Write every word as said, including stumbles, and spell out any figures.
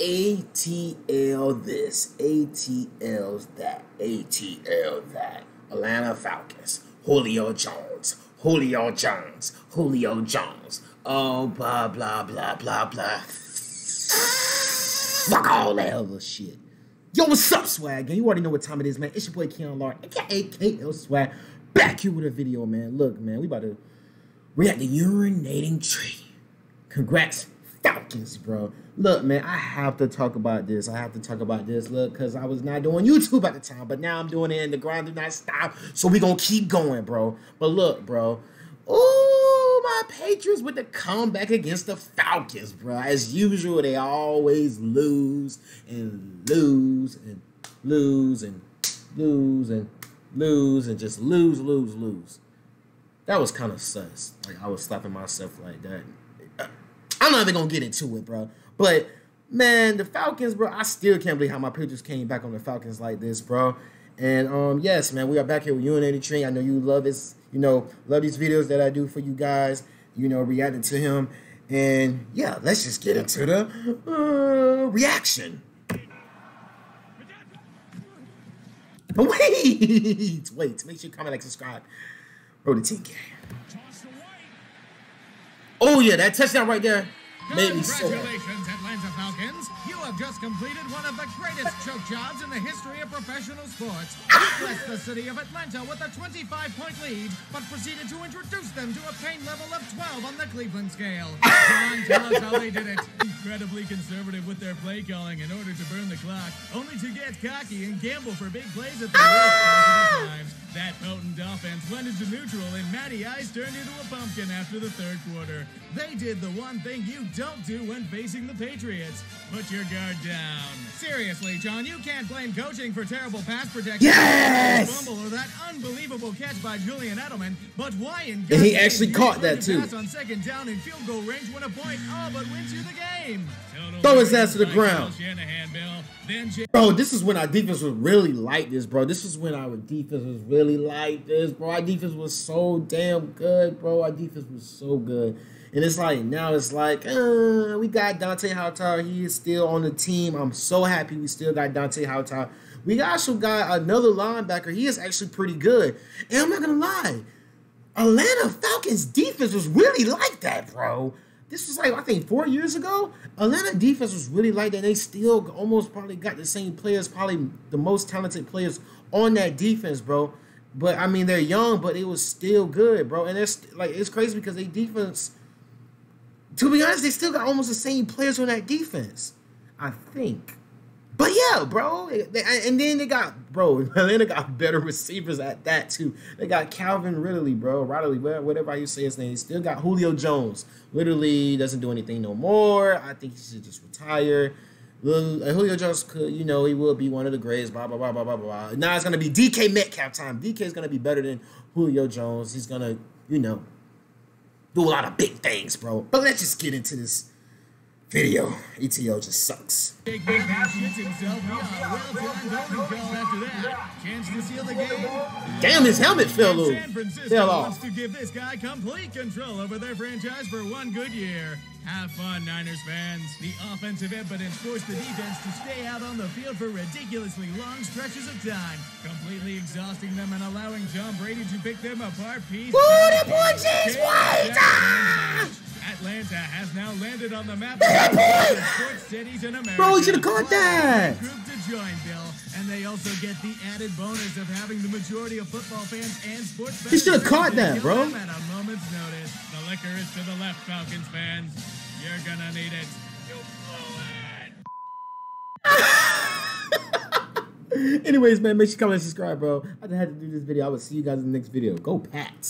A T L this, A T L's that, A T L that. Atlanta Falcons, Julio Jones, Julio Jones, Julio Jones. Oh, blah, blah, blah, blah, blah. Fuck all that other shit. Yo, what's up, Swag? And you already know what time it is, man. It's your boy, Keon Lark, aka K L Swag. Back here with a video, man. Look, man, we about to react to Urinating Tree. Congrats, Falcons, bro. Look, man, I have to talk about this. I have to talk about this, look, because I was not doing YouTube at the time, but now I'm doing it, and the grind do not stop, so we going to keep going, bro. But look, bro. Ooh, my Patriots with the comeback against the Falcons, bro. As usual, they always lose and lose and lose and lose and lose and just lose, lose, lose. That was kind of sus. Like, I was slapping myself like that. I'm not even going to get into it, bro. But, man, the Falcons, bro, I still can't believe how my Patriots came back on the Falcons like this, bro. And, um, yes, man, we are back here with Urinating Tree. I know you love this, you know, love these videos that I do for you guys, you know, reacting to him. And, yeah, let's just get into the uh, reaction. Wait, wait, make sure you comment, like, subscribe. Bro, the T K. Oh, yeah, that touchdown right there made me so happy. Congratulations, Atlanta Falcons. You have just completed one of the greatest choke jobs in the history of professional sports. You blessed the city of Atlanta with a twenty-five point lead, but proceeded to introduce them to a pain level of twelve on the Cleveland scale. John, tell us how they did it. Incredibly conservative with their play calling in order to burn the clock, only to get cocky and gamble for big plays at the right times. That potent offense went into neutral, and Matty Ice turned into a pumpkin after the third quarter. They did the one thing you don't do when facing the Patriots. Put your guard down. Seriously, John, you can't blame coaching for terrible pass protection. Yes! Or that unbelievable catch by Julian Edelman, but why in God's And he actually caught that, too. Pass on second down and field goal range when a point all but wins you the game. Total Throw his ass to the ground. Shanahan, Bill. Bro, this is when our defense was really like this, bro. This is when our defense was really like this, bro. Our defense was so damn good, bro. Our defense was so good. And it's like, now it's like, uh, we got Dante Houtar. He is still on the team. I'm so happy we still got Dante Houtar. We also got another linebacker. He is actually pretty good. And I'm not going to lie, Atlanta Falcons defense was really like that, bro. This was like, I think, four years ago. Atlanta defense was really like that. They still almost probably got the same players, probably the most talented players on that defense, bro. But, I mean, they're young, but it was still good, bro. And it's, like, it's crazy because they defense, to be honest, they still got almost the same players on that defense, I think. But, yeah, bro. And then they got, bro, Atlanta got better receivers at that, too. They got Calvin Ridley, bro. Ridley, whatever you say his name. They still got Julio Jones. Literally doesn't do anything no more. I think he should just retire. Julio Jones could, you know, he will be one of the greatest, blah, blah, blah, blah, blah, blah. Now it's going to be D K Metcalf time. D K is going to be better than Julio Jones. He's going to, you know, do a lot of big things, bro. But let's just get into this video. E T O just sucks. Big big half hits himself. Chance to seal the game. Damn, his helmet fell loose. San Francisco wants to give this guy complete control over their franchise for one good year. Have fun, Niners fans. The offensive impotence forced the defense to stay out on the field for ridiculously long stretches of time, completely exhausting them and allowing Tom Brady to pick them apart piece. Oh, the boy James White! Atlanta has now landed on the map. Sports cities in America. Bro, you should have caught that. Group to join, Bill, and they also get the added bonus of having the majority of football fans and sports fans. You should have caught that, bro. At a moment's notice, the liquor is to the left, Falcons fans. You're gonna need it. You blew it. Anyways, man, make sure you comment and subscribe, bro. I just had to do this video. I will see you guys in the next video. Go Pats.